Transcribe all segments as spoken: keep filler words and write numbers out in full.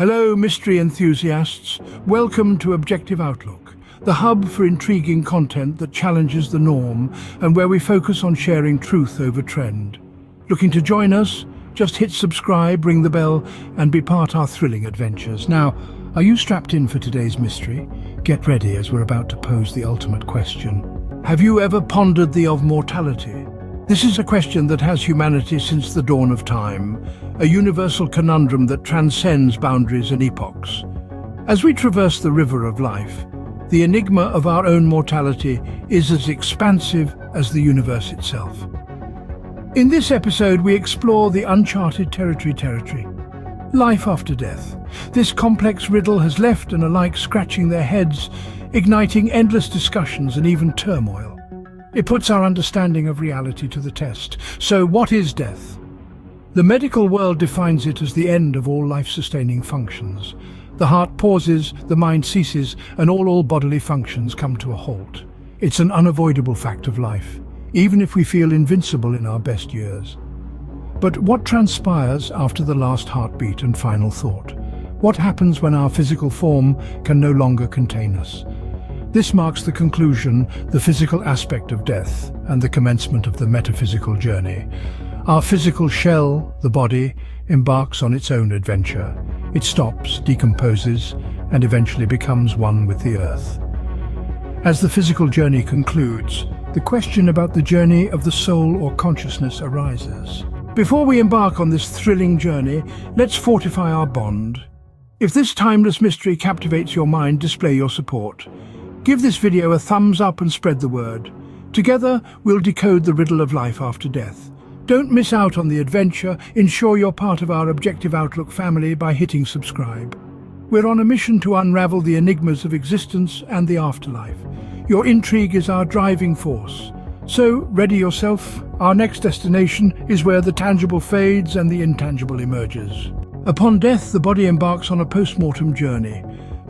Hello, mystery enthusiasts. Welcome to Objective Outlook, the hub for intriguing content that challenges the norm and where we focus on sharing truth over trend. Looking to join us? Just hit subscribe, ring the bell, and be part our thrilling adventures. Now, are you strapped in for today's mystery? Get ready as we're about to pose the ultimate question. Have you ever pondered the of mortality? This is a question that has humanity since the dawn of time, a universal conundrum that transcends boundaries and epochs. As we traverse the river of life, the enigma of our own mortality is as expansive as the universe itself. In this episode, we explore the uncharted territory territory, life after death. This complex riddle has left and alike scratching their heads, igniting endless discussions and even turmoil. It puts our understanding of reality to the test. So what is death? The medical world defines it as the end of all life-sustaining functions. The heart pauses, the mind ceases, and all, all bodily functions come to a halt. It's an unavoidable fact of life, even if we feel invincible in our best years. But what transpires after the last heartbeat and final thought? What happens when our physical form can no longer contain us? This marks the conclusion, the physical aspect of death, and the commencement of the metaphysical journey. Our physical shell, the body, embarks on its own adventure. It stops, decomposes, and eventually becomes one with the earth. As the physical journey concludes, the question about the journey of the soul or consciousness arises. Before we embark on this thrilling journey, let's fortify our bond. If this timeless mystery captivates your mind, display your support. Give this video a thumbs up and spread the word. Together, we'll decode the riddle of life after death. Don't miss out on the adventure. Ensure you're part of our Objective Outlook family by hitting subscribe. We're on a mission to unravel the enigmas of existence and the afterlife. Your intrigue is our driving force. So, ready yourself. Our next destination is where the tangible fades and the intangible emerges. Upon death, the body embarks on a post-mortem journey.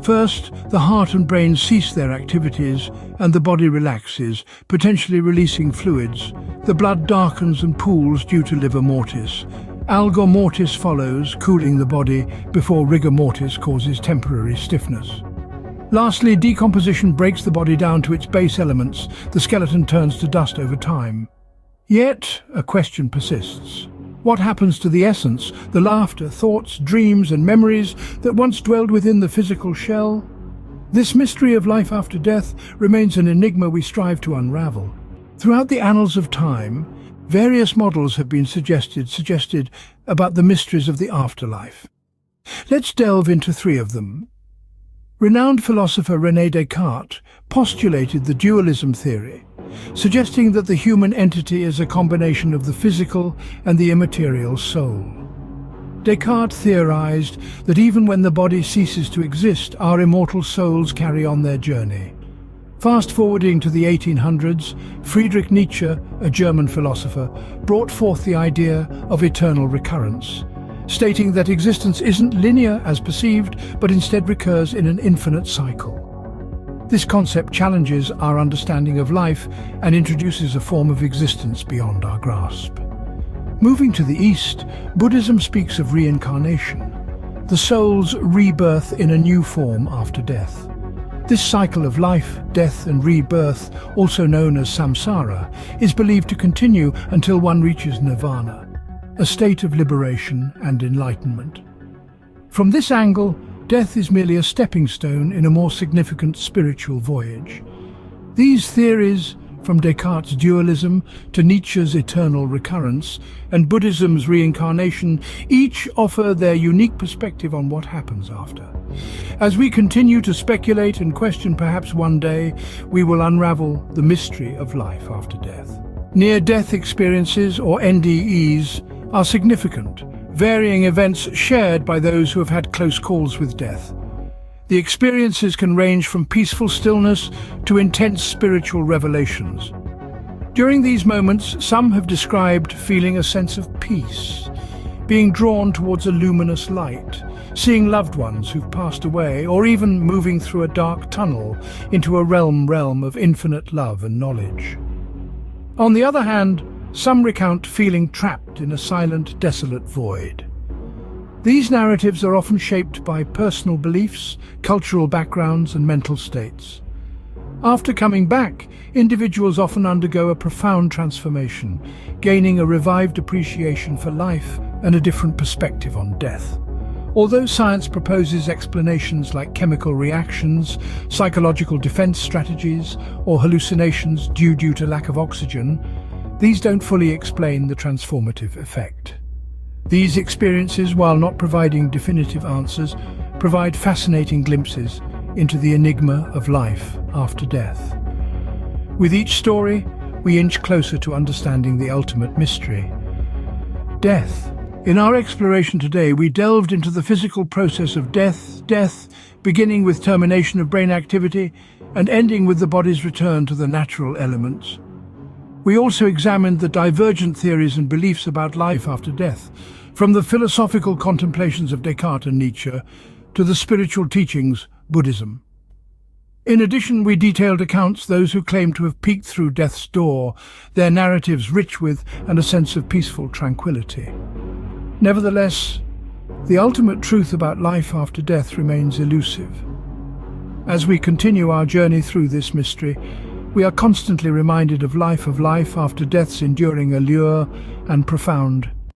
First, the heart and brain cease their activities and the body relaxes, potentially releasing fluids. The blood darkens and pools due to rigor mortis. Algor mortis follows, cooling the body before rigor mortis causes temporary stiffness. Lastly, decomposition breaks the body down to its base elements. The skeleton turns to dust over time. Yet, a question persists. What happens to the essence, the laughter, thoughts, dreams and memories that once dwelled within the physical shell? This mystery of life after death remains an enigma we strive to unravel. Throughout the annals of time, various models have been suggested, suggested about the mysteries of the afterlife. Let's delve into three of them. Renowned philosopher René Descartes postulated the dualism theory, suggesting that the human entity is a combination of the physical and the immaterial soul. Descartes theorized that even when the body ceases to exist, our immortal souls carry on their journey. Fast-forwarding to the eighteen hundreds, Friedrich Nietzsche, a German philosopher, brought forth the idea of eternal recurrence, stating that existence isn't linear as perceived, but instead recurs in an infinite cycle. This concept challenges our understanding of life and introduces a form of existence beyond our grasp. Moving to the East, Buddhism speaks of reincarnation, the soul's rebirth in a new form after death. This cycle of life, death and rebirth, also known as samsara, is believed to continue until one reaches nirvana, a state of liberation and enlightenment. From this angle, death is merely a stepping stone in a more significant spiritual voyage. These theories, from Descartes' dualism to Nietzsche's eternal recurrence and Buddhism's reincarnation, each offer their unique perspective on what happens after. As we continue to speculate and question, perhaps one day we will unravel the mystery of life after death. Near-death experiences, or N D Es, are significant, varying events shared by those who have had close calls with death. The experiences can range from peaceful stillness to intense spiritual revelations. During these moments, some have described feeling a sense of peace, being drawn towards a luminous light, seeing loved ones who've passed away, or even moving through a dark tunnel into a realm realm of infinite love and knowledge. On the other hand, some recount feeling trapped in a silent, desolate void. These narratives are often shaped by personal beliefs, cultural backgrounds, and mental states. After coming back, individuals often undergo a profound transformation, gaining a revived appreciation for life and a different perspective on death. Although science proposes explanations like chemical reactions, psychological defense strategies, or hallucinations due, due to lack of oxygen, these don't fully explain the transformative effect. These experiences, while not providing definitive answers, provide fascinating glimpses into the enigma of life after death. With each story, we inch closer to understanding the ultimate mystery: death. In our exploration today, we delved into the physical process of death, death, beginning with termination of brain activity and ending with the body's return to the natural elements. We also examined the divergent theories and beliefs about life after death, from the philosophical contemplations of Descartes and Nietzsche to the spiritual teachings Buddhism. In addition, we detailed accounts those who claim to have peeked through death's door, their narratives rich with and a sense of peaceful tranquility. Nevertheless, the ultimate truth about life after death remains elusive. As we continue our journey through this mystery, we are constantly reminded of life of life after death's enduring allure and profound